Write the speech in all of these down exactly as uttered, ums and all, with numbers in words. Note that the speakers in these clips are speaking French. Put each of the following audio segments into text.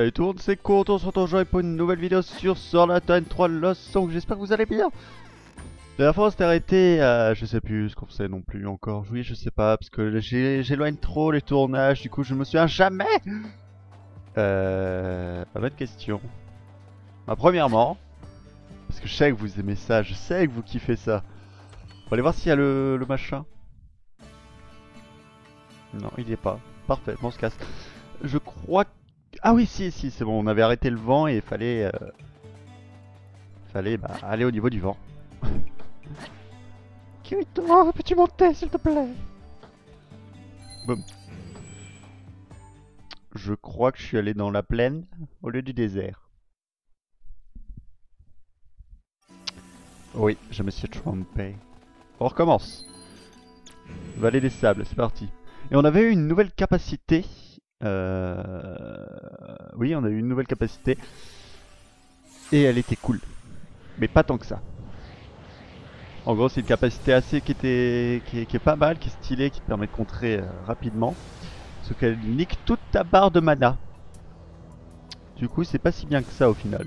Salut tout le monde, c'est Koto, on se retrouve aujourd'hui pour une nouvelle vidéo sur Sword Art Online trois Lost Song. J'espère que vous allez bien. La dernière fois on s'était arrêté, euh, je sais plus ce qu'on faisait non plus encore, oui je sais pas, parce que j'éloigne trop les tournages, du coup je me souviens jamais. Euh... Pas mal de questions. Bah, premièrement, parce que je sais que vous aimez ça, je sais que vous kiffez ça. On va aller voir s'il y a le, le machin. Non, il n'y est pas. Parfait, on se casse. Je crois que... Ah oui, si, si, c'est bon, on avait arrêté le vent et il fallait... Euh... Fallait, bah, aller au niveau du vent. Kirito, peux-tu monter, s'il te plaît? Boum. Je crois que je suis allé dans la plaine au lieu du désert. Oui, je me suis trompé. On recommence. Vallée des sables, c'est parti. Et on avait eu une nouvelle capacité... Euh... Oui, on a eu une nouvelle capacité. Et elle était cool. Mais pas tant que ça. En gros, c'est une capacité assez qui était qui est, qui est pas mal, qui est stylée, qui te permet de contrer euh, rapidement. Sauf qu'elle nique toute ta barre de mana. Du coup, c'est pas si bien que ça au final.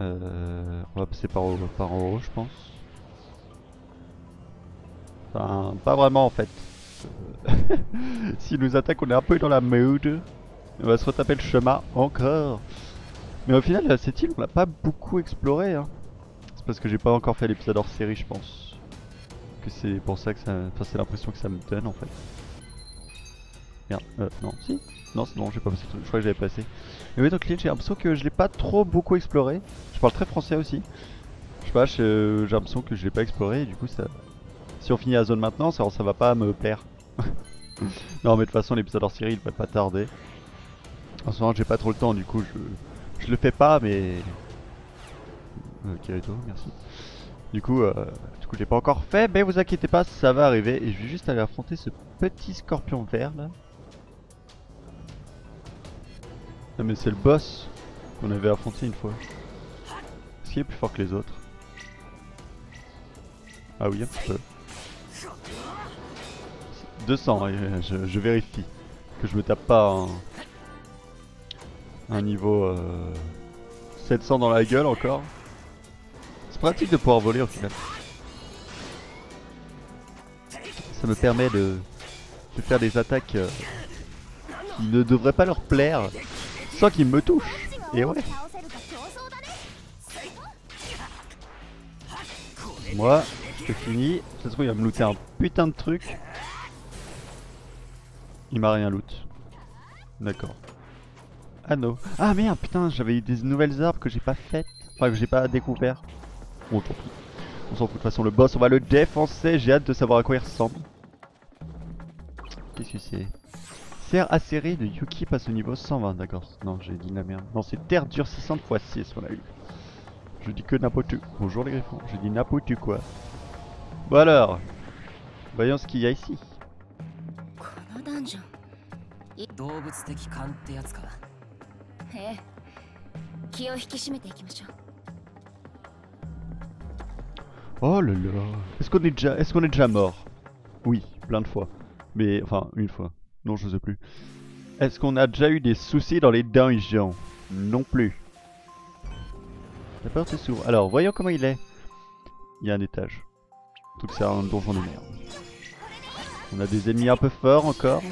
Euh... On va passer par, par en haut, je pense. Enfin, pas vraiment en fait. S'il nous attaque, on est un peu dans la mood. On va se retaper le chemin encore. Mais au final, cette île, on l'a pas beaucoup explorée. Hein. C'est parce que j'ai pas encore fait l'épisode hors série, je pense. Que c'est pour ça que ça. Enfin, c'est l'impression que ça me donne en fait. Merde, euh, non, si. Non, c'est bon, j'ai pas passé tout. Je crois que j'avais passé. Mais oui, donc l'île, j'ai l'impression que je l'ai pas trop beaucoup explorée. Je parle très français aussi. Je sais pas, j'ai l'impression que je l'ai pas explorée et du coup, ça. Si on finit la zone maintenant, ça, ça va pas me plaire. Non mais de toute façon l'épisode hors série il va pas tarder. En ce moment j'ai pas trop le temps du coup je, je le fais pas mais... Euh, Kirito, merci. Du coup, euh, du coup je l'ai pas encore fait mais vous inquiétez pas ça va arriver et je vais juste aller affronter ce petit scorpion vert là. Non mais c'est le boss qu'on avait affronté une fois. Est-ce qu'il est plus fort que les autres? Ah oui un petit peu. deux cents, je, je vérifie que je me tape pas un, un niveau euh, sept cents dans la gueule encore. C'est pratique de pouvoir voler au final. Ça me permet de, de faire des attaques euh, qui ne devraient pas leur plaire sans qu'ils me touchent. Et ouais. Moi, je te finis. De toute façon, il va me looter un putain de truc. Il m'a rien loot. D'accord. Ah non. Ah merde, putain, j'avais eu des nouvelles arbres que j'ai pas faites. Enfin, que j'ai pas découvert. Bon, tant pis. On s'en fout de toute façon, le boss, on va le défoncer. J'ai hâte de savoir à quoi il ressemble. Qu'est-ce que c'est? Serre acérée de Yuki passe au niveau cent vingt. D'accord. Non, j'ai dit de la merde. Non, c'est terre durcissante fois six, on a eu. Je dis que n'importe. Bonjour les griffons. Je dis n'importe quoi. Bon alors. Voyons ce qu'il y a ici. Oh là là. Est-ce qu'on est déjà, est-ce qu'on est déjà mort? Oui, plein de fois. Mais enfin, une fois. Non, je sais plus. Est-ce qu'on a déjà eu des soucis dans les dungeons? Non plus. La porte s'ouvre. Alors, voyons comment il est. Il y a un étage. Donc c'est un donjon de merde. On a des ennemis un peu forts encore.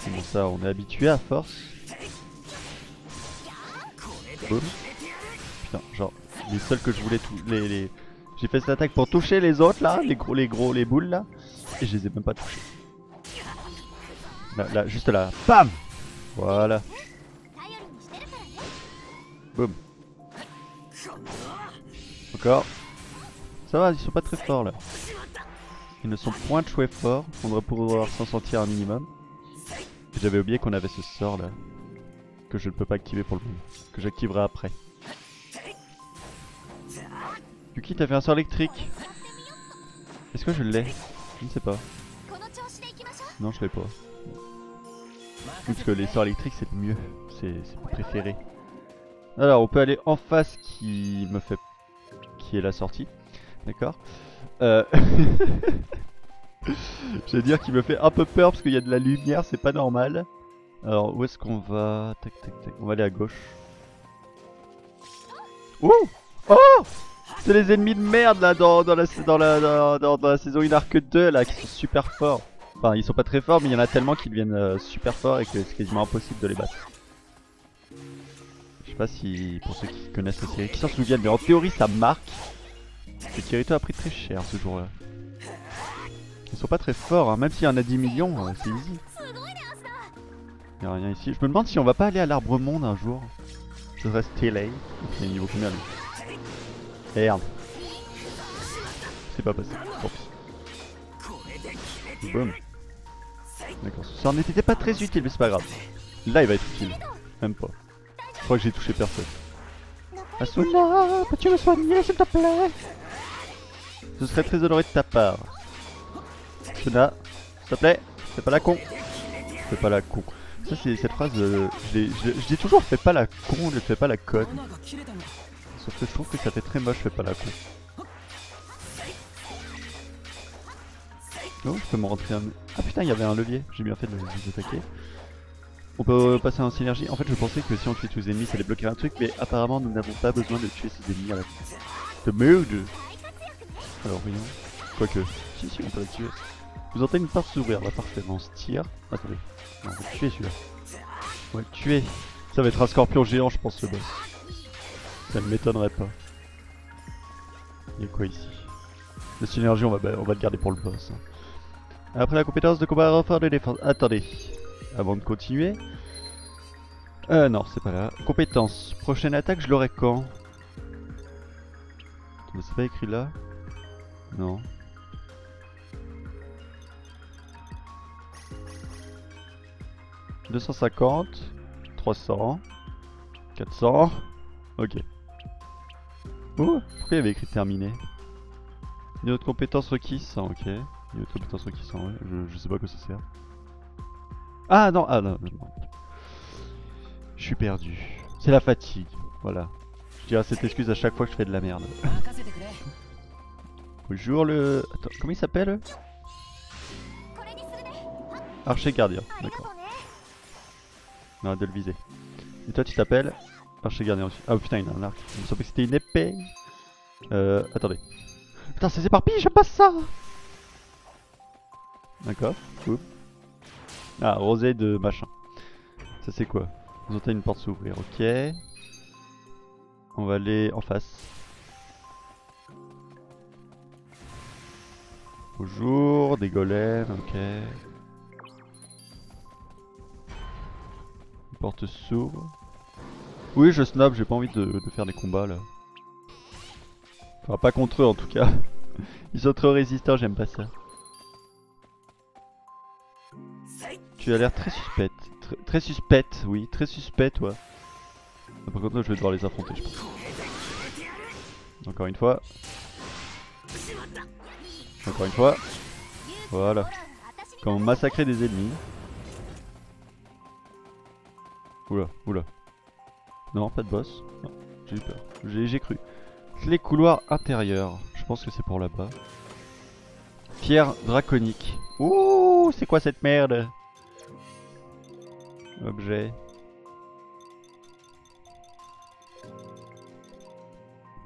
C'est bon ça, on est habitué à force. Boum. Putain, genre, les seuls que je voulais tout. Les, les... J'ai fait cette attaque pour toucher les autres là, les gros, les gros, les boules là. Et je les ai même pas touchés. Là, là, juste là. Bam! Voilà. Boum. Encore. Ça va, ils sont pas très forts là. Ils ne sont point de chouet forts. On devrait pouvoir s'en sentir un minimum. J'avais oublié qu'on avait ce sort là. Que je ne peux pas activer pour le moment. Que j'activerai après. Yuki, t'as fait un sort électrique. Est-ce que je l'ai? Je ne sais pas. Non, je l'ai pas. Parce que les sorts électriques c'est mieux. C'est préféré. Alors, on peut aller en face qui me fait. Qui est la sortie. D'accord. Euh. Je vais dire qu'il me fait un peu peur parce qu'il y a de la lumière, c'est pas normal. Alors où est-ce qu'on va? Tac tac tac, on va aller à gauche. Ouh. Oh, c'est les ennemis de merde là dans, dans, la, dans, la, dans, dans, dans la saison un arc deux là qui sont super forts. Enfin ils sont pas très forts mais il y en a tellement qui deviennent euh, super forts et que c'est quasiment impossible de les battre. Je sais pas si pour ceux qui connaissent la série, qui s'en souviennent, mais en théorie ça marque. Le Kirito a pris très cher ce jour là. Ils sont pas très forts hein, même s'il y en a dix millions, hein, c'est easy. Y'a rien ici, je me demande si on va pas aller à l'arbre monde un jour. Ça serait stylé. Il est niveau combien lui? Merde. C'est pas passé, tant pis. Boum. D'accord, ça n'était pas très utile mais c'est pas grave. Là il va être utile, même pas. Je crois que j'ai touché personne. Asuna, peux-tu me soigner s'il te plaît? Je serais très honoré de ta part. Asuna, s'il te plaît, fais pas la con. Fais pas la con. Ça c'est cette phrase, euh, je, je, je dis toujours fais pas la con, je fais pas la conne. Sauf que je trouve que ça fait très moche, fais pas la con. Oh, je peux me rentrer un... Ah putain, il y avait un levier, j'ai bien fait de les attaquer. On peut passer en synergie. En fait, je pensais que si on tuait tous les ennemis, ça allait bloquer un truc, mais apparemment, nous n'avons pas besoin de tuer ces ennemis à la fin. De merde. Alors, voyons. Quoique. Si, si, on peut la tuer. Vous entendez une porte s'ouvrir, là, parfaitement. On se tire. Attendez. On va le tuer celui-là. On va le tuer. Ça va être un scorpion géant, je pense, le boss. Ça ne m'étonnerait pas. Il y a quoi ici? La synergie, on va, on va le garder pour le boss. Après la compétence de combat, renfort de défense. Attendez. Avant de continuer. Euh, non, c'est pas là. Compétence. Prochaine attaque, je l'aurai quand? C'est pas écrit là? Non. deux cent cinquante, trois cents, quatre cents. Ok. Oh, pourquoi il y avait écrit terminé? Niveau de compétence requis cent, ok. Niveau de compétence requis cent, ouais. Je, je sais pas à quoi ça sert. Ah non, ah non, non, non. Je suis perdu. C'est la fatigue, voilà. Je dirais cette excuse à chaque fois que je fais de la merde. Bonjour le... Attends, comment il s'appelle? Archer gardien, d'accord. Non, de le viser. Et toi tu t'appelles Archer gardien aussi. Ah putain il a un arc. Il me semblait que c'était une épée. Euh... Attendez. Putain c'est éparpillé, j'aime pas ça. D'accord. Oups. Ah rosé de machin. Ça c'est quoi? Vous entendez une porte s'ouvrir, ok. On va aller en face. Bonjour, des golems, ok. Porte s'ouvre. Oui, je snob, j'ai pas envie de, de faire des combats là. Enfin, pas contre eux en tout cas. Ils sont trop résistants, j'aime pas ça. Tu as l'air très suspecte. Tr très suspecte, oui, très suspect, toi. Ah, par contre, là, je vais devoir les affronter, je pense. Encore une fois. Encore une fois. Voilà. Quand on massacrait des ennemis. Oula, oula. Non, pas de boss. J'ai eu peur. J'ai cru. Les couloirs intérieurs. Je pense que c'est pour là-bas. Pierre draconique. Ouh, c'est quoi cette merde? Objet.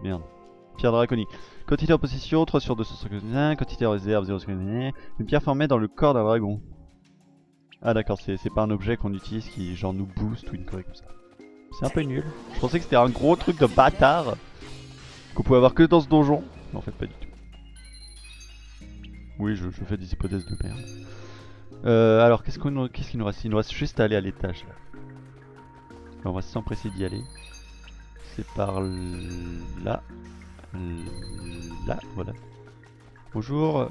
Merde. Pierre draconique. Quantité en possession, trois sur deux cent cinquante et un. Quantité en réserve, zéro sur cinquante et un. Une pierre formée dans le corps d'un dragon. Ah d'accord, c'est pas un objet qu'on utilise qui genre nous booste ou une connerie comme ça. C'est un peu nul. Je pensais que c'était un gros truc de bâtard qu'on pouvait avoir que dans ce donjon. Mais en fait pas du tout. Oui, je, je fais des hypothèses de merde. Euh, alors qu'est-ce qu'on, qu'est-ce qu'il nous reste? Il nous reste juste à aller à l'étage là. Alors, on va s'empresser d'y aller. C'est par là. Là, voilà. Bonjour.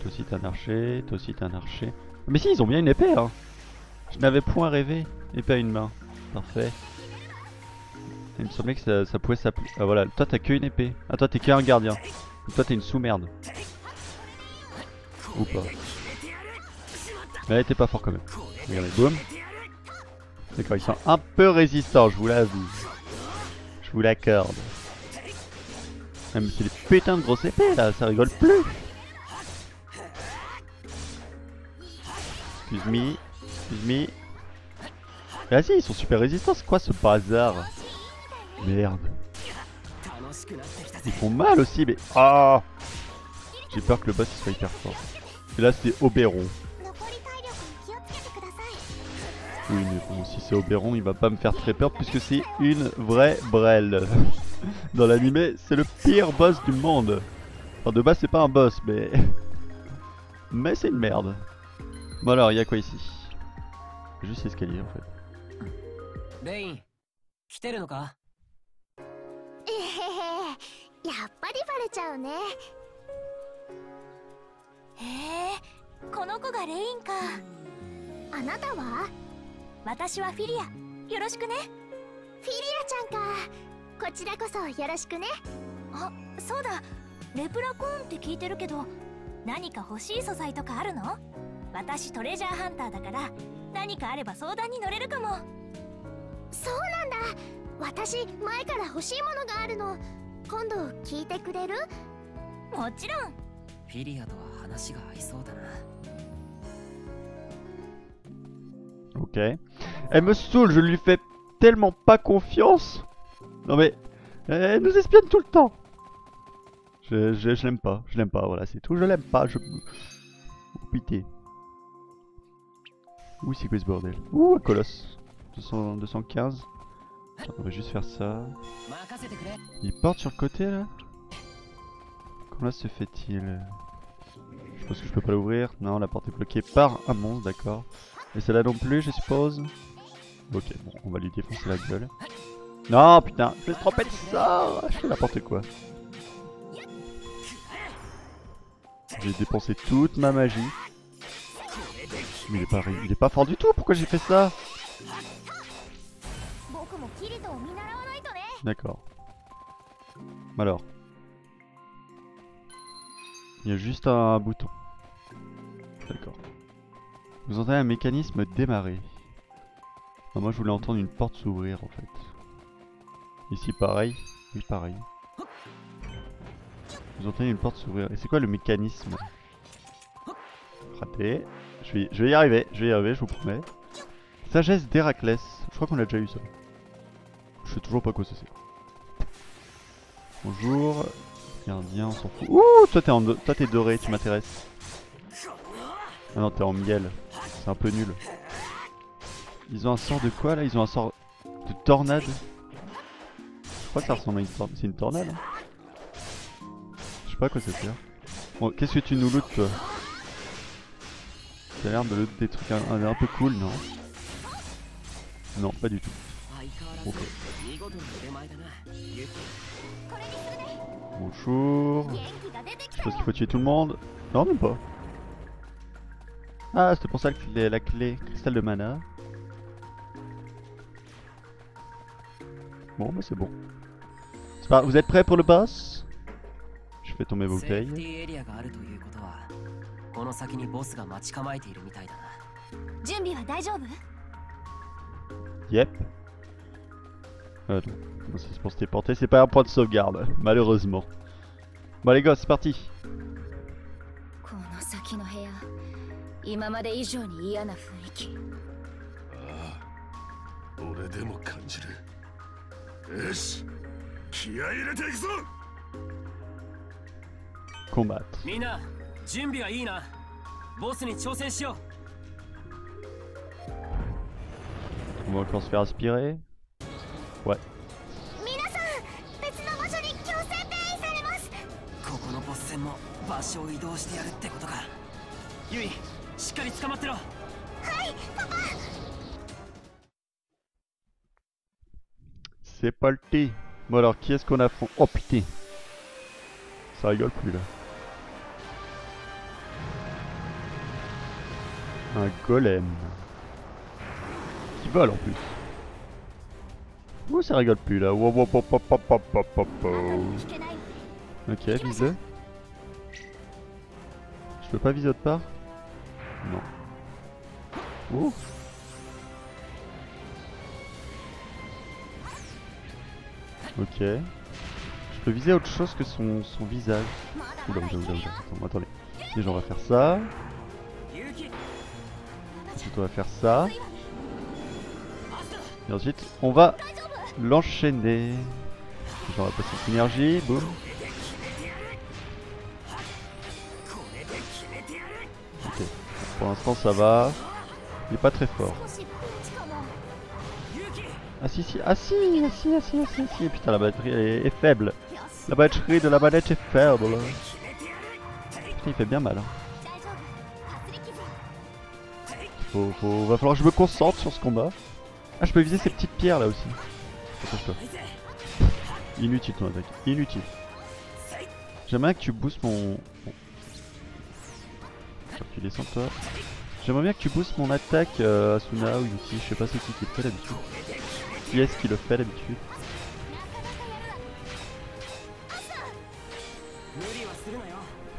Toi aussi t'es un archer, toi aussi t'es un archer. Mais si, ils ont bien une épée, hein. Je n'avais point rêvé. Épée à une main. Parfait. Il me semblait que ça, ça pouvait s'appeler... Ah voilà, toi t'as que une épée. Ah toi t'es qu'un gardien. Donc, toi t'es une sous-merde. Ou pas. Mais elle était pas fort quand même. Regardez, boum. D'accord, ils sont un peu résistants, je vous l'avoue. Je vous l'accorde. Ah mais c'est des putains de grosses épées là, ça rigole plus. Excuse me, excuse me. Vas-y, ils sont super résistants, c'est quoi ce bazar? Merde. Ils font mal aussi, mais... Ah, j'ai peur que le boss soit hyper fort. Et là, c'est Oberon. Oui, mais bon, si c'est Oberon, il va pas me faire très peur, puisque c'est une vraie brelle. Dans l'anime, c'est le pire boss du monde. Enfin, de base, c'est pas un boss, mais... mais c'est une merde. Bon alors, il y a quoi ici? Juste escalier, en fait. Rein, tu es là? Ok. Elle me saoule, je lui fais tellement pas confiance. Non mais, elle nous espionne tout le temps. Je, je, je l'aime pas, je l'aime pas, voilà c'est tout, je l'aime pas, je... Oh, pitié. Ouh, c'est quoi ce bordel? Ouh, un colosse. deux cents, deux cent quinze. On va juste faire ça. Il porte sur le côté là. Comment là se fait-il? Je pense que je peux pas l'ouvrir. Non, la porte est bloquée par un monstre, d'accord. Et celle-là non plus, je suppose. Ok, bon, on va lui défoncer la gueule. Non, putain, je vais se tromper de sort. Je fais n'importe quoi. J'ai dépensé toute ma magie. Mais il est pas, il est pas fort du tout, pourquoi j'ai fait ça? D'accord. Alors. Il y a juste un bouton. D'accord. Vous entendez un mécanisme démarrer. Ah, moi je voulais entendre une porte s'ouvrir en fait. Ici pareil. Oui pareil. Vous entendez une porte s'ouvrir. Et c'est quoi le mécanisme? Raté. Je vais, je vais y arriver. Je vais y arriver, je vous promets. Sagesse d'Héraclès. Je crois qu'on a déjà eu ça. Je sais toujours pas quoi c'est. Bonjour. Gardien, on s'en fout. Ouh, toi t'es en... toi t'es doré, tu m'intéresses. Ah non, t'es en miel. C'est un peu nul. Ils ont un sort de quoi là? Ils ont un sort de tornade. Je crois que ça ressemble à une tornade. C'est une tornade hein. Je sais pas à quoi ça sert. Bon, qu'est-ce que tu nous lootes toi? Ça a l'air de looter des trucs un... un peu cool, non? Non, pas du tout. Ok. Bonjour. Je pense qu'il faut tuer tout le monde. Non, même pas. Ah, c'était pour ça que la, la clé cristal de mana. Bon, bah c'est bon. C'est pas... Vous êtes prêts pour le boss? Je fais tomber vos bouteilles. Yep. Euh, c'est pour se téléporter, c'est pas un point de sauvegarde, malheureusement. Bon les gosses, c'est parti. Combattre. On va encore se faire aspirer. Ouais. C'est pas le thé. Bon alors qui est-ce qu'on a fond? Oh putain. Ça rigole plus là. Un golem. Qui vole en plus. Ouh, ça rigole plus là. Wow, wow, wow, wow, wow, wow, wow, wow, wow. Ok, vise. Je peux pas viser autre part? Non. Ouh. Ok. Je peux viser autre chose que son, son visage. Oula, oula, oula, oula. Attends, attendez. Déjà, on va faire ça. Ensuite, on va faire ça. Et ensuite, on va l'enchaîner. J'aurai pas cette énergie, boum. Ok, pour l'instant ça va. Il est pas très fort. Ah si si, ah si, ah si, ah si, ah si, ah si. Putain, la batterie elle est, est faible. La batterie de la manette est faible. Putain, il fait bien mal. Hein. Faut, faut... Va falloir que je me concentre sur ce combat. Ah, je peux viser ces petites pierres là aussi. Attache-toi. Inutile ton attaque, inutile. J'aimerais bien que tu boostes mon... Bon. Tu descends toi. J'aimerais bien que tu boostes mon attaque euh, Asuna ou Yuki, je sais pas c'est qui qui le fait d'habitude. Qui est-ce qui le fait d'habitude?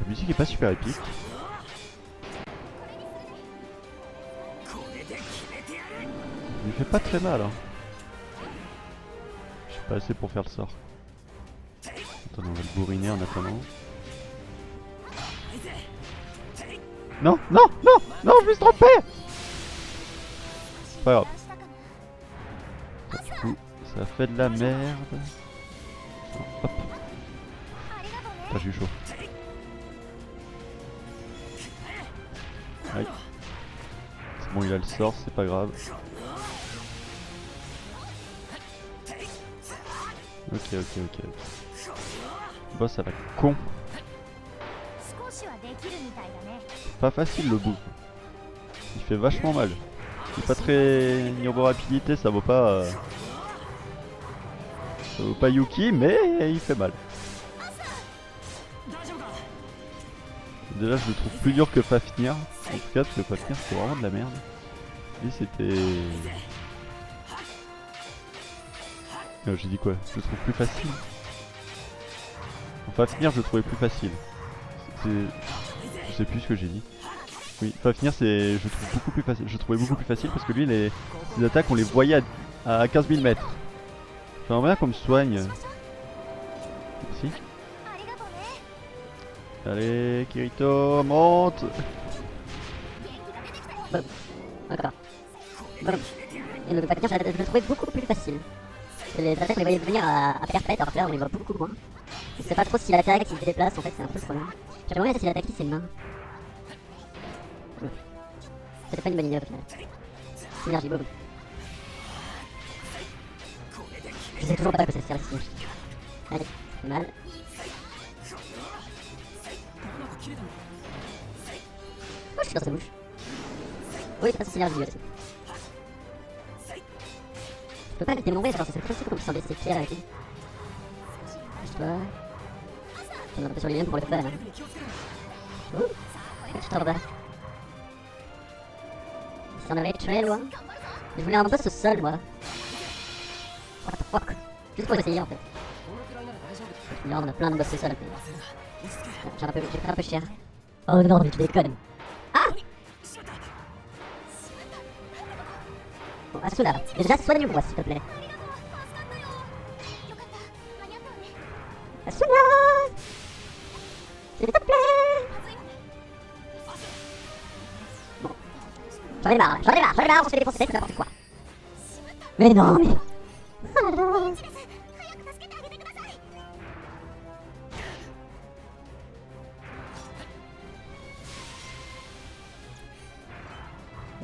La musique est pas super épique. Il fait pas très mal hein. Je suis pas assez pour faire le sort. Attends, on va le bourriner en attendant. Non, non, non, non, je me suis trompé. Pas grave. Ouh, ça fait de la merde. Hop. Putain, j'ai eu chaud. Aïe. C'est bon, il a le sort, c'est pas grave. Ok, ok, ok. Boss à la con. Pas facile le bout. Il fait vachement mal. Il est pas très niveau rapidité, ça vaut pas. Euh... Ça vaut pas Yuki, mais il fait mal. Déjà, je le trouve plus dur que Fafnir. En tout cas, parce que Fafnir c'est vraiment de la merde. Lui, c'était. Euh, j'ai dit quoi? Je le trouve plus facile. Enfin, Fafnir, je le trouvais plus facile. Je sais plus ce que j'ai dit. Oui, Fafnir, c'est, je trouve beaucoup plus facile. Je trouvais beaucoup plus facile parce que lui, les, les attaques, on les voyait à, à quinze mille mètres. J'aimerais bien qu'on me soigne. Merci. Allez, Kirito, monte. Encore. Et le Fafnir, je le trouvais beaucoup plus facile. Les attaques, on les voyait venir à, à perpète, alors que là, on les voit beaucoup moins. Je sais pas trop s'il attaque, s'il se déplace, en fait, c'est un peu ce problème. J'aimerais bien s'il attaque ses mains. C'était pas une bonne idée au final. Synergie, boum. Je sais toujours pas que ça sert la synergie. Allez, mal. Oh, je suis dans sa bouche. Oui, c'est pas son synergie aussi. Je peux pas éviter mon wave, genre, c'est trop compliqué de s'enlever ses pierres avec lui. On est un peu sur les liens pour le faire. Hein. Ouh, je t'en bats. Ça en avait très loin. Je voulais un peu ce sol, moi. What the fuck? Juste pour essayer en fait. Là, on a plein de boss sol. J'ai pris un peu cher. Oh non, mais tu déconnes. Ah! Bon, Asuna, déjà soigne-moi s'il te plaît. Asuna! S'il te plaît! Bon. J'en ai marre, j'en ai marre, j'en ai marre, on se fait défoncer, c'est n'importe quoi. Mais non, mais. Oh là là.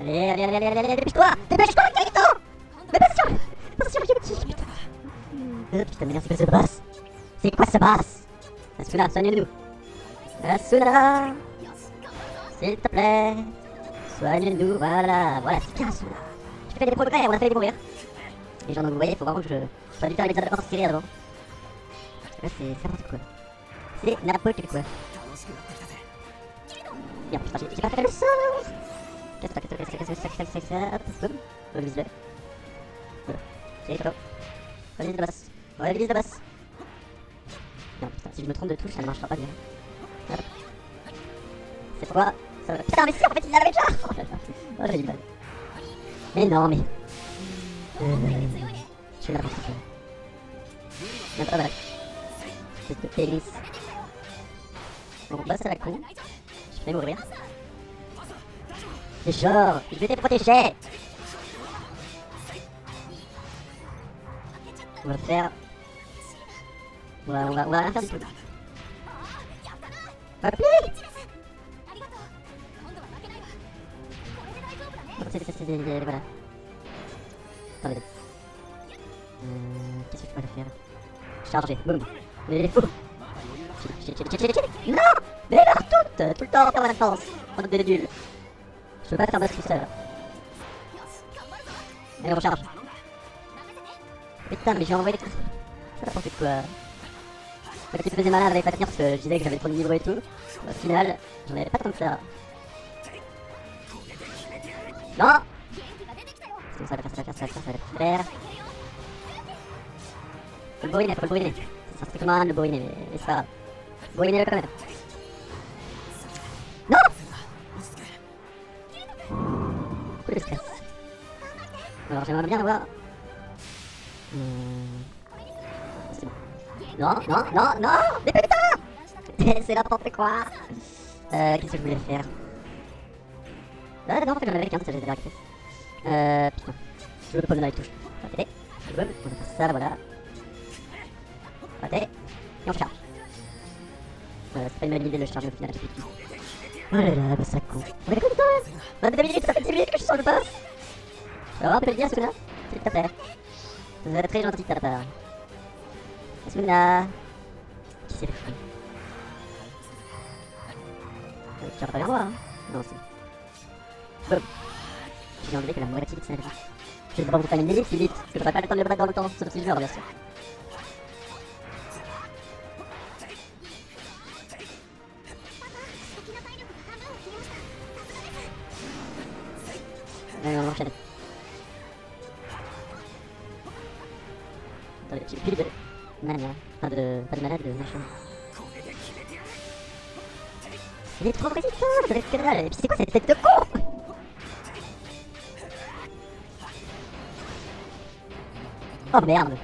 Allez, allez, allez, allez, allez, allez, dépêche-toi! Dépêche-toi, Kirito! Mais passion! Passion, j'ai petit, putain! Oh putain, mais là, c'est quoi ce boss? C'est quoi ce boss? Asuna, soigne-nous! Asuna! S'il te plaît! Soigne-nous, voilà! Voilà, c'est bien Asuna! Je fais des progrès, on a fait des mourir! Les gens, donc vous voyez, faut vraiment que je... J'aurais dû faire les attaques hors série avant. Là, c'est n'importe quoi. C'est n'importe quoi. Bien, putain, j'ai pas fait le sort! Casse-toi, casse-toi, casse-toi, casse-toi, casse-toi, casse-toi, casse-toi, boum! Revisez-le. Voilà. C'est chaud. Revisez le boss. Revisez le boss. Non, putain, si je me trompe de touche, ça ne marchera pas bien. Hop. C'est pourquoi ça... Putain, mais si, en fait, il a la même charge. Oh là là. Oh, j'ai du mal. Mais non, mais... Euh... Je suis là pour ça. Pas mal. Espèce de pénis. Bon, là, c'est la con. Je vais mourir. C'est genre, je vais te protéger. On va faire... On va, on va, on va faire du truc. Appelez ! C'est, c'est, c'est, voilà. Attendez. Euh, qu'est-ce que je peux faire? Charger, boum. Mais il est fou. Non! Mais les barres toutes! Tout le temps en permanence! On est des nuls. Je peux pas faire battre tout seul. Allez, on charge. Putain, mais j'ai envoyé les... Ça va penser de quoi? Quand tu faisais malin avec Fafnir parce que je disais que j'avais trop de niveau et tout, au final, j'en avais pas tant que ça. Non! C'est bon, ça va faire, ça va faire, ça va faire, ça va faire. Faut le bourriner, faut le bourriner. C'est strictement un de le bourriner, mais, mais c'est pas grave. Bourrinez-le quand même. Non! Beaucoup de stress. Alors j'aimerais bien avoir... Hmm... C'est bon. Non, non, non, non! Mais putain! C'est n'importe quoi! Euh, qu'est-ce que je voulais faire? Ah non, en fait j'en avais qu'un, ça j'ai déjà activé. Euh, putain. Je veux le prendre dans les touches. Attendez. Je veux, on va faire ça, voilà. Attendez. Et on charge. Euh, c'est pas une bonne idée de le charger au final, j'ai plus de tout. Oh là là, bah ça compte. On est combien de temps là? vingt-deux minutes, ça fait dix minutes que je change le pass. Alors on peut le dire, Asuna? S'il te plaît. Vous êtes très gentil de ta part. Asuna. Qui c'est le fou? Euh, tu vas pas vers moi, hein? Non, c'est... Boum. J'ai enlevé que la moitié de ça. Je vais devoir vous faire une élite si vite, parce que j'aurai pas le temps de le battre dans le temps, sauf si je meurs bien sûr. Allez, on enchaîne. Attendez, j'ai plus de mana, pas de, pas de mana, de machin. Il est trop résistant, ça va être que dalle. Et puis c'est quoi cette tête de con? Oh merde!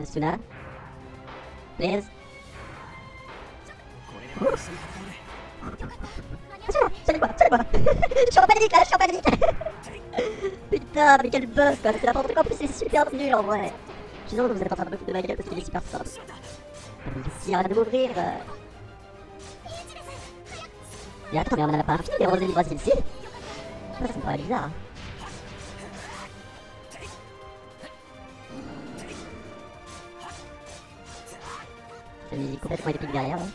Asuna? Please? Asuna! Salut-moi! Salut-moi! Je suis en panique là! Je suis en panique! Putain, mais quel buzz quoi! C'est n'importe quoi, en plus c'est super nul en vrai! Je suis sûr que vous êtes en train de me foutre de ma gueule parce qu'il est super simple. Il arrête de m'ouvrir! Mais attends, mais on en a pas un fil des rosés du Brésil ici? Ça, ça me paraît bizarre. C'est une musique complètement épique derrière. Hein.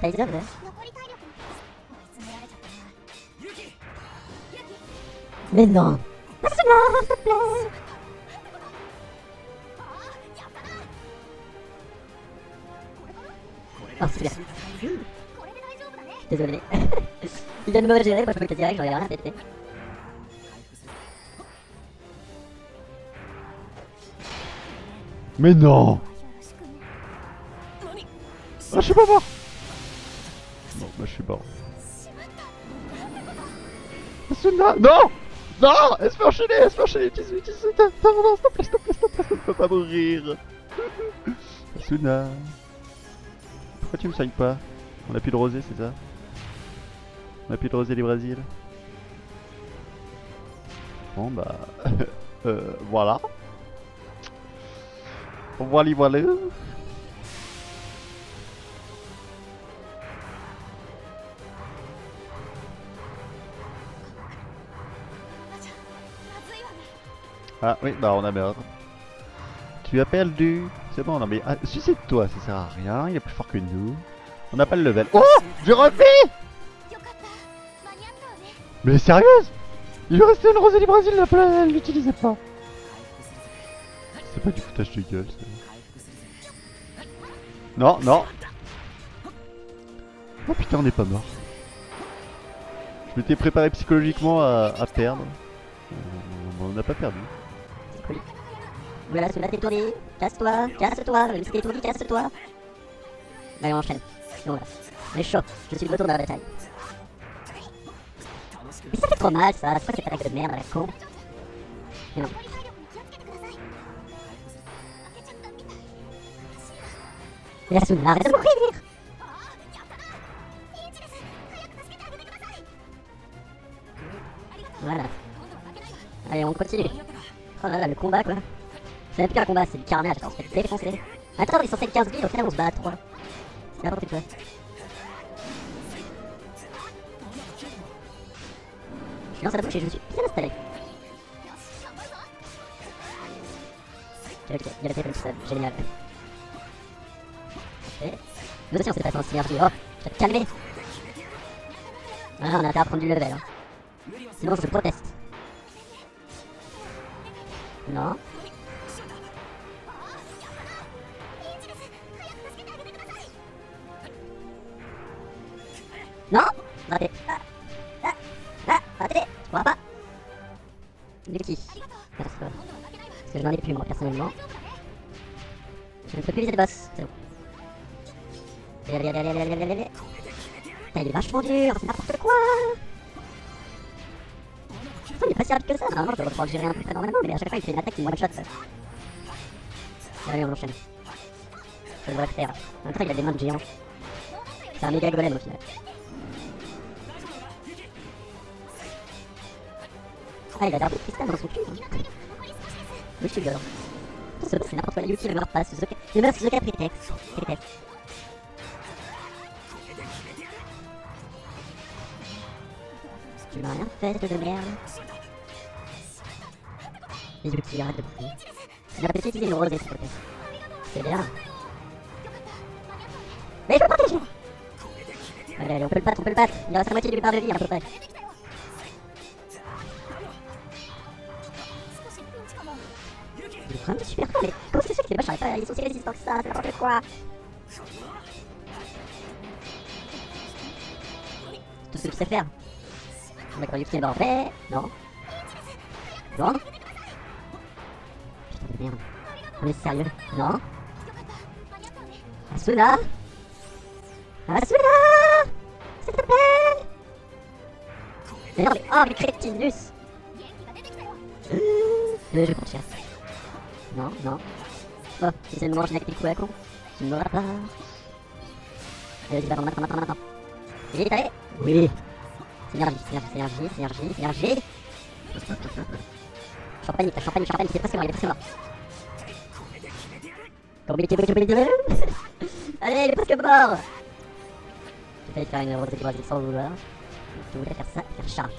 Taizov, hein. Mais non. Asuna, s'il te plaît. Oh, c'est bien. Désolé. Il vient de me gérer, moi je peux le direct, j'en ai rien à péter. Mais non! Ah, je suis pas mort! Non, bah je suis mort. Asuna! Non! Non! Laisse-le enchaîner! Laisse-le enchaîner! Utilise, utilise, s'il te plaît, s'il te plaît, s'il te plaît, je peux pas mourir! Asuna! Pourquoi tu me saignes pas? On a plus de rosée, c'est ça? On a plus de rosée du Brésil? Bon bah... euh, voilà! Voilà, voilà. Ah oui, bah on a merde. Tu as perdu. C'est bon, non mais ah, suicide-toi, ça sert à rien, il est plus fort que nous. On n'a pas le level. Oh, j'ai refait. Mais sérieuse, il lui restait une rosée du Brésil, elle l'utilisait pas. C'est pas du foutage de gueule, ça. Non, non. Oh putain, on n'est pas mort. Je m'étais préparé psychologiquement à, à perdre. On n'a pas perdu. C'est cool. Voilà, celui-là t'es tourné. Casse-toi, casse-toi. Même si t'es tourné, casse-toi. Allez, on enchaîne. Voilà. On est chaud. Je suis de retour dans la bataille. Mais ça fait trop mal, ça. C'est quoi cette attaque de merde à la con? Mais non. Mais Asuna, arrête de mourir! Voilà. Allez, on continue. Oh là là, le combat quoi. C'est même plus un combat, c'est du carnage. Attends, on se fait défoncer. Attends, on est censé être quinze mille, au final on se bat à trois. C'est n'importe quoi. Je lance à la bouche et je me suis bien installé. Ok, il y a la tête comme ça, génial. Ok. Nous aussi on s'est passé en synergie. Oh, je vais te calmer. Voilà, on a intérêt à prendre du level. Hein. Sinon je proteste. Non. Non. Raté. Ah, ah, ah, raté. Je crois pas. Lucky. Parce que, parce que je n'en ai plus moi personnellement. Je ne peux plus viser le boss. C'est bon. Allez, allez, allez, allez, allez, allez, allez. Putain, il est vachement dur, c'est n'importe quoi. Putain, il est pas si rapide que ça. Normalement, je dois le gérer un peu normalement, mais à chaque fois, il fait une attaque qui me one-shot. Allez, on l'enchaîne. Je devrais le faire. En même temps, il a des mains de géant. C'est un méga golem au final. Ah, il a l'air de cristal dans son cul. Hein. Mais je suis violent. C'est n'importe quoi, Yuki ne meurt pas. Suzuka... Il meurt Suzuka prétexte. Prétexte. Tu m'as rien fait, espèce de merde. Et Yuki, arrête de prier. Il a peut-être utilisé une rosée, s'il te plaît. C'est bien. Mais je peux le protéger. Allez, allez, on peut le battre, on peut le battre. Il reste la moitié du part de vie, à peu près. C'est vraiment super cool, mais comment c'est sûr que ces bâches n'arrivent pas à être aussi résistants que ça, c'est n'importe quoi. Tout ce que tu sais faire. D'accord, Yuki est mort, mais... Non. Non. Putain de merde. On est sérieux. Non. Asuna. Asuna. S'il te plaît. Mais non, mais... Oh, mais crétinus. Le jeu contre chasse. Non, non. Oh, si c'est le moment, je n'ai que des coups à con. Tu ne m'auras pas. Allez, vas-y, va, maintenant, maintenant, maintenant. Vite, allez. Oui. Synergie, synergie, synergie, synergie. Champagne, champagne, champagne, c'est presque mort, il est presque mort. Allez, il est presque mort. J'ai failli faire une rosée de brasier sans vouloir. Je voulais faire ça, faire charge.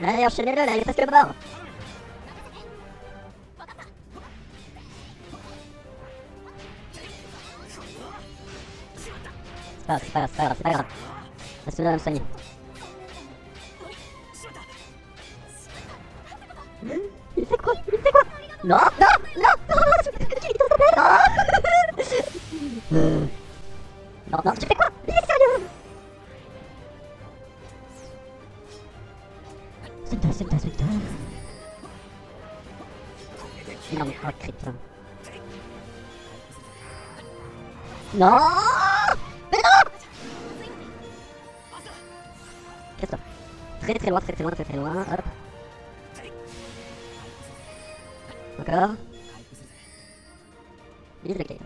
Allez, enchaînez-le, là, il est presque mort. C'est pas grave, c'est pas grave, c'est pas grave. Asuna va me soigner. Il fait quoi? Il fait quoi? Non, non, non, non, non, non, non, non, tu fais quoi? Il est sérieux? Soldat, soldat, soldat. Non, mais oh, crétin. Non! Très très loin, très très loin, très très loin, hop. Encore. Vise le game.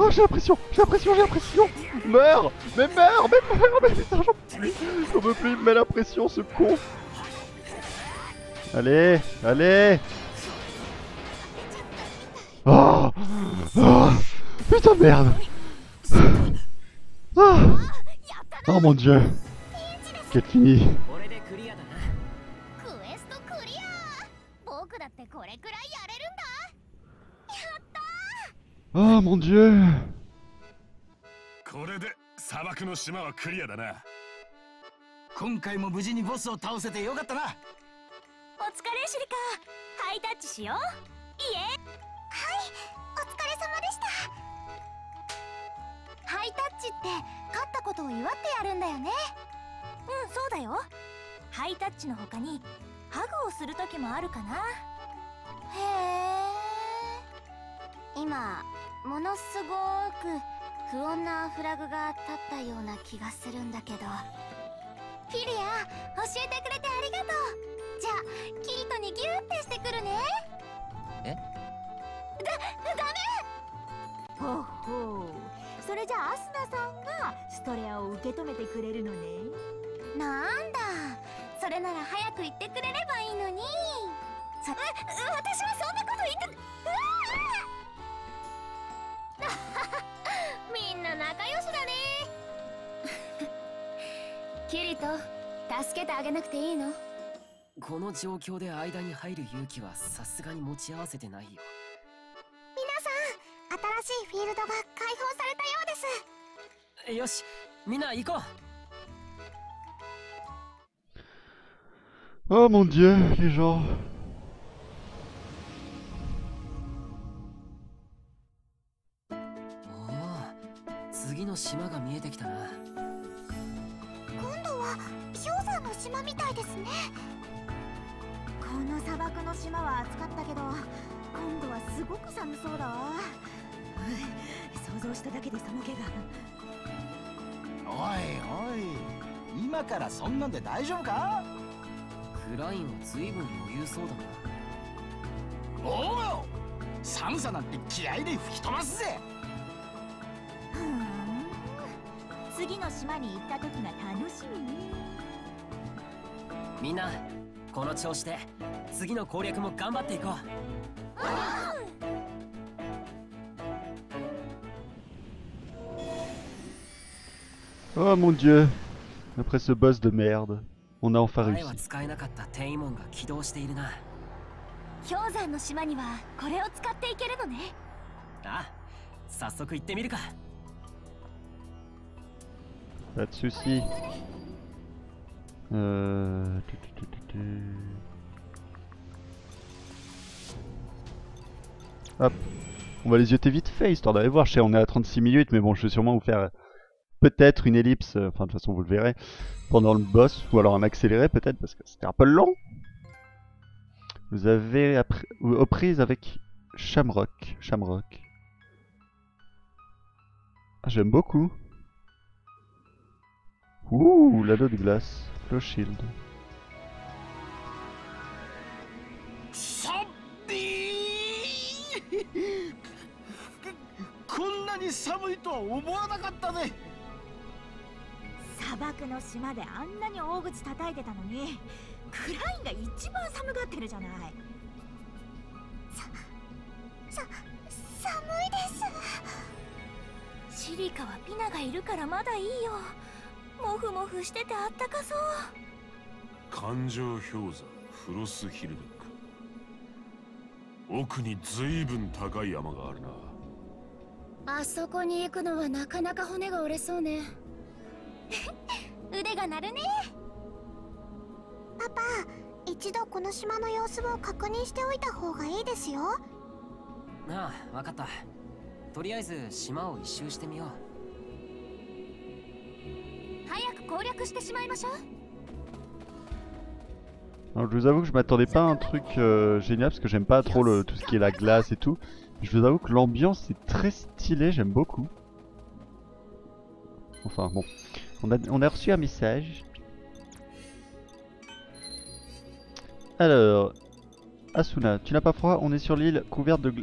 Oh, j'ai l'impression, j'ai l'impression, j'ai l'impression. Meurs, mais meurs, mais meurs, mais putain, j'en peux plus. J'en peux plus, il me met la pression, ce con. Allez, allez. Oh, oh. Putain de merde! Ah. Oh mon dieu! Quel fini! Oh mon dieu! Filia, 教えてくれてありがとう。じゃあ、キリトにギューってしてくるね。え?それを受け止めてくれるのね。なんだ、それなら早く言ってくれればいいのに。私はそんなこと言ってみんな仲良しだねキリト、助けてあげなくていいの？この状況で間に入る勇気はさすがに持ち合わせてないよ。皆さん、新しいフィールドが開放されたようです。よし、みんな行こう。Oh mon dieu, les gens. Oh, 次の島が見えてきたな。今度は氷山の島みたいですね。この砂漠の島は暑かったけど、今度はすごく寒そうだわ。想像しただけで寒気が。おいおい、今からそんなんで大丈夫か？クラインは随分余裕そうだな。おお、寒さなんて気合で吹き飛ばすぜ。ふーん、次の島に行った時が楽しみね。みんな、この調子で次の攻略も頑張っていこう。ああ、Oh mon dieu, après ce boss de merde, on a enfin réussi. Pas de soucis. Euh... Hop, on va les jeter vite fait, histoire d'aller voir. Je sais, on est à trente-six minutes, mais bon, je vais sûrement vous faire... peut-être une ellipse, enfin de toute façon vous le verrez, pendant le boss, ou alors un accéléré peut-être, parce que c'était un peu long. Vous avez aux prises avec Shamrock. Shamrock. Ah, j'aime beaucoup. Ouh, l'anneau de glace. Flow shield.奥に随分高い山があるな。あそこに行くのはなかなか骨が折れそうね腕が鳴るね。パパ、一度この島の様子を確認しておいた方がいいですよ。ああ、わかった。とりあえず島を一周してみよう。早く攻略してしまいましょう。Alors, je vous avoue que je m'attendais pas à un truc euh, génial, parce que j'aime pas trop le, tout ce qui est la glace et tout. Je vous avoue que l'ambiance est très stylée, j'aime beaucoup. Enfin bon, on a, on a reçu un message. Alors, Asuna, tu n'as pas froid, on est sur l'île couverte de...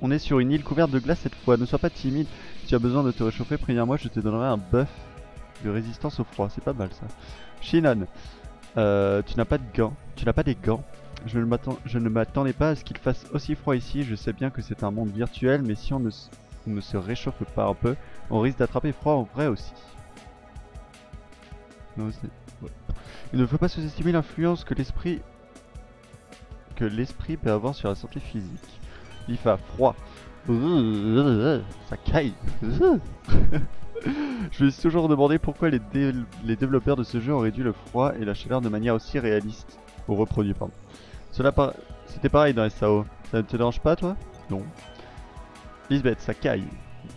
On est sur une île couverte de glace cette fois, ne sois pas timide. Si tu as besoin de te réchauffer, préviens-moi, je te donnerai un buff de résistance au froid, c'est pas mal ça. Shinon, euh, tu n'as pas de gants, tu n'as pas des gants. Je ne m'attendais pas à ce qu'il fasse aussi froid ici, je sais bien que c'est un monde virtuel, mais si on ne, on ne se réchauffe pas un peu, on risque d'attraper froid en vrai aussi. Non, ouais. Il ne faut pas sous-estimer l'influence que l'esprit que l'esprit peut avoir sur la santé physique. Il fait froid. Ça caille. Je me suis toujours demandé pourquoi les, dé les développeurs de ce jeu ont réduit le froid et la chaleur de manière aussi réaliste. Ou reproduit, pardon. Cela par... C'était pareil dans S A O. Ça ne te dérange pas, toi? Non. Lisbeth, ça caille.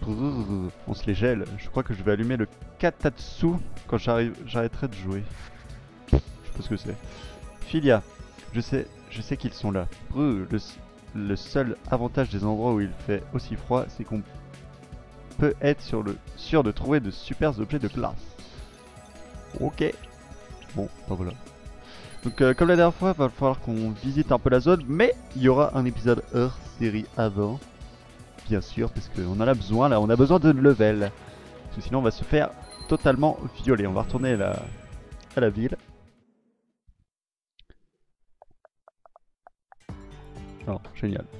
Brrr, on se les gèle. Je crois que je vais allumer le katatsu quand j'arrêterai de jouer. Je sais pas ce que c'est. Filia, je sais, je sais qu'ils sont là. Brrr, le, le seul avantage des endroits où il fait aussi froid, c'est qu'on peut être sur le... sûr de trouver de super objets de classe. Ok. Bon, ben voilà. Donc euh, comme la dernière fois, il va falloir qu'on visite un peu la zone, mais il y aura un épisode hors série avant, bien sûr, parce qu'on en a besoin là, on a besoin de level, parce que sinon on va se faire totalement violée. On va retourner à la, à la ville. Oh, génial. Oi,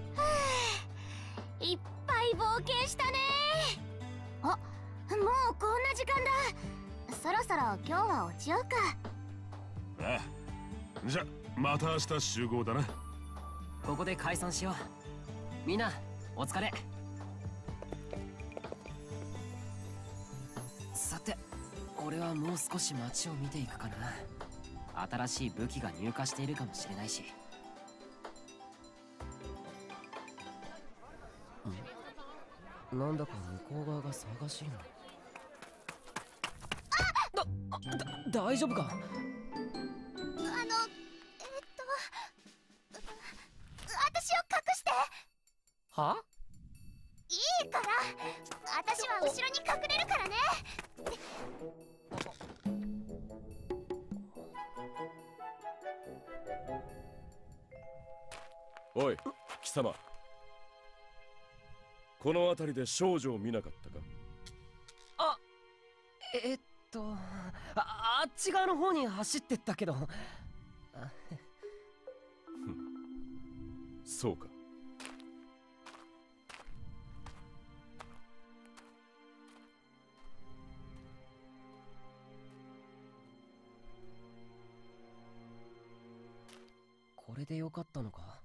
この辺りで少女を見なかったか。あ、えっと、あ、あっち側の方に走ってったけど。そうか。これでよかったのか。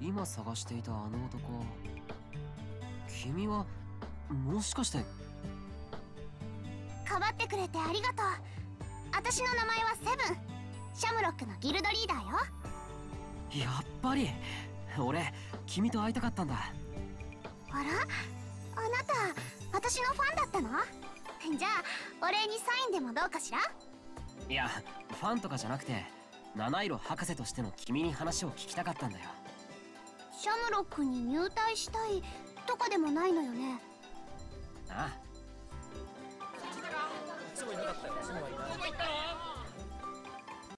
今探していたあの男、君はもしかして。かばってくれてありがとう。私の名前はセブン。シャムロックのギルドリーダーよ。やっぱり、俺君と会いたかったんだ。あら、あなた私のファンだったの？じゃあお礼にサインでもどうかしら？いや、ファンとかじゃなくて、七色博士としての君に話を聞きたかったんだよ。 シャムロックに入隊したいとかでもないのよね。ああ。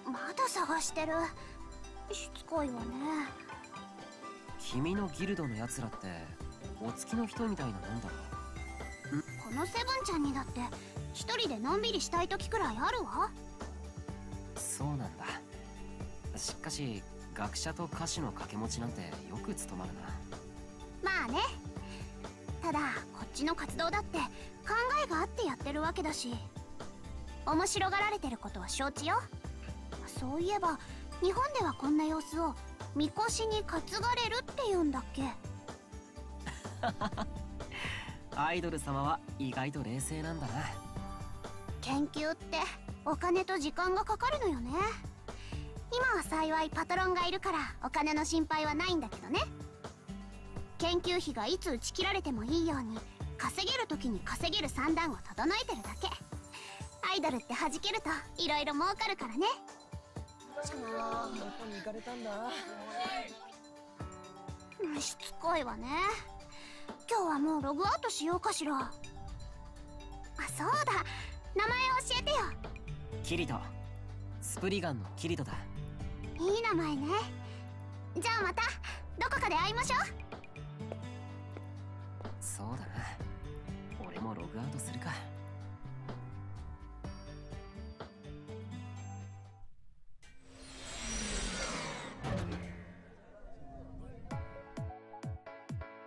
まだ探してる。しつこいわね。君のギルドのやつらってお月の人みたいなもんだろ。このセブンちゃんにだって一人でのんびりしたい時くらいあるわ。そうなんだ。しかし。 学者と歌手の掛け持ちなんてよく務まるな。まあね。ただこっちの活動だって考えがあってやってるわけだし、面白がられてることは承知よ。そういえば日本ではこんな様子をみこしに担がれるって言うんだっけ。アイドル様は意外と冷静なんだな。研究ってお金と時間がかかるのよね。 今は幸いパトロンがいるからお金の心配はないんだけどね。研究費がいつ打ち切られてもいいように稼げる時に稼げる算段を整えてるだけ。アイドルって弾けるといろいろ儲かるからね。どこに行かれたんだ？しつこいわね。今日はもうログアウトしようかしら。あ、そうだ、名前を教えてよ。キリト、スプリガンのキリトだ。 いい名前ね。じゃあまたどこかで会いましょう。そうだな。俺もログアウトするか。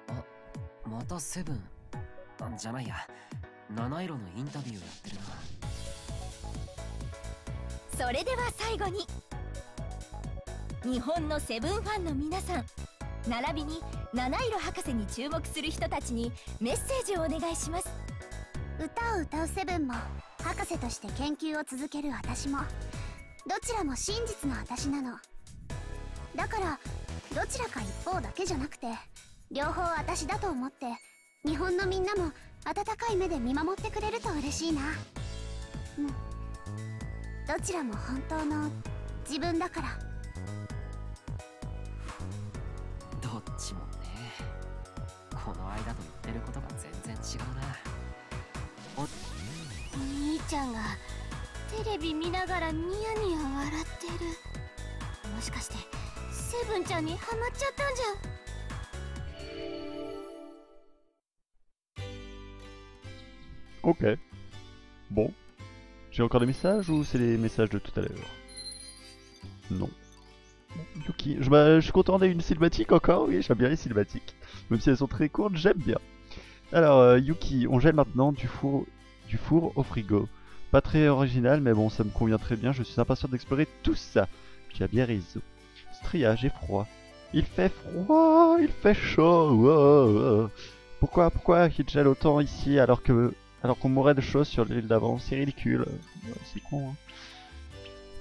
あ、またセブンじゃないや、七色のインタビューをやってるな。それでは最後に 日本のセブンファンの皆さん並びに七色博士に注目する人たちにメッセージをお願いします。歌を歌うセブンも博士として研究を続ける私もどちらも真実の私なの。だからどちらか一方だけじゃなくて両方私だと思って日本のみんなも温かい目で見守ってくれると嬉しいな。うん、どちらも本当の自分だから。 もね、この間と言ってることが全然違うな。お兄ちゃんがテレビ見ながらニヤニヤ笑ってる。もしかしてセブンちゃんにハマっちゃったんじゃ。Ok. Bon. J'ai encore des messages ou c'est les messages de tout à l'heure? Non. Yuki. Je, bah, je suis content d'avoir une cinématique encore, oui, j'aime bien les cinématiques. Même si elles sont très courtes, j'aime bien. Alors, euh, Yuki, on gèle maintenant du four, du four au frigo. Pas très original, mais bon, ça me convient très bien, je suis impatient d'explorer tout ça. Tu as bien raison. Stria, j'ai froid. Il fait froid, il fait chaud. Wow, wow. Pourquoi, pourquoi il gèle autant ici alors que... Alors qu'on mourrait de choses sur l'île d'avant, c'est ridicule. C'est con, hein.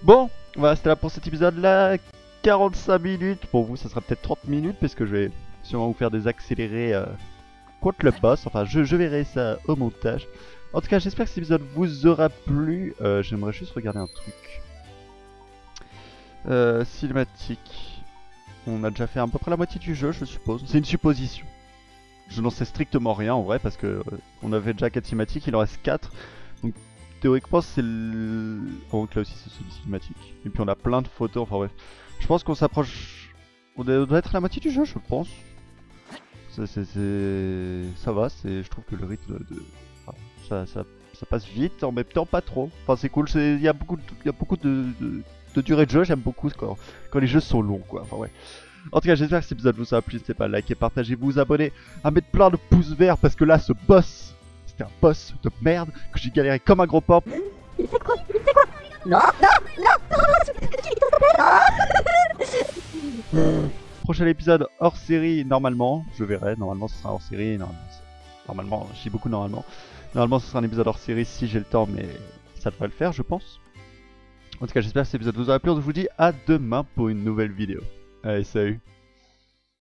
Bon, voilà, c'était là pour cet épisode-là. quarante-cinq minutes. Pour vous, ça sera peut-être trente minutes, parce que je vais sûrement vous faire des accélérés euh, contre le boss. Enfin, je, je verrai ça au montage. En tout cas, j'espère que cet épisode vous aura plu. Euh, J'aimerais juste regarder un truc. Euh, cinématique. On a déjà fait à peu près la moitié du jeu, je suppose. C'est une supposition. Je n'en sais strictement rien en vrai parce que euh, on avait déjà quatre cinématiques, il en reste quatre. Donc théoriquement c'est le... Bon, là aussi c'est une cinématique. Et puis on a plein de photos, enfin bref. Je pense qu'on s'approche... On doit être à la moitié du jeu je pense. Ça, c'est, c'est... ça va, c'est... je trouve que le rythme de... Enfin, ça, ça, ça passe vite en même temps pas trop. Enfin c'est cool, il y a beaucoup, de... y a beaucoup de... De... de durée de jeu, j'aime beaucoup quand... quand les jeux sont longs quoi, enfin ouais. En tout cas, j'espère que cet épisode vous aura plu. N'hésitez pas à liker, partager, vous abonner, à mettre plein de pouces verts parce que là, ce boss, c'était un boss de merde que j'ai galéré comme un gros porc. Il fait quoi? Il fait quoi? Non, non, non, non. Prochain épisode hors série, normalement. Je verrai, normalement, ce sera hors série. Normalement, normalement j'ai beaucoup normalement. Normalement, ce sera un épisode hors série si j'ai le temps, mais ça devrait le faire, je pense. En tout cas, j'espère que cet épisode vous aura plu. Je vous dis à demain pour une nouvelle vidéo. Allez, salut.